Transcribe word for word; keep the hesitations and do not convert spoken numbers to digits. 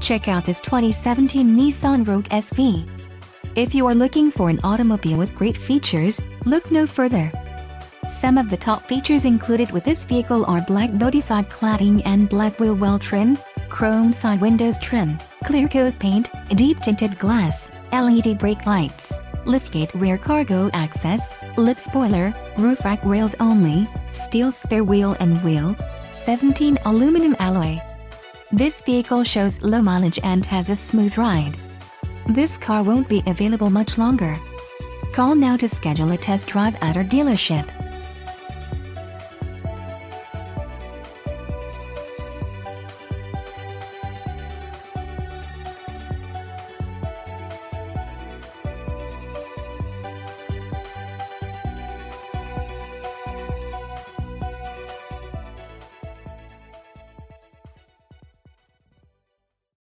Check out this twenty seventeen Nissan Rogue S U V. If you are looking for an automobile with great features, look no further. Some of the top features included with this vehicle are black body side cladding and black wheel well trim, chrome side windows trim, clear coat paint, deep tinted glass, L E D brake lights, liftgate rear cargo access, lip spoiler, roof rack rails only, steel spare wheel and wheels, seventeen aluminum alloy. This vehicle shows low mileage and has a smooth ride. This car won't be available much longer. Call now to schedule a test drive at our dealership.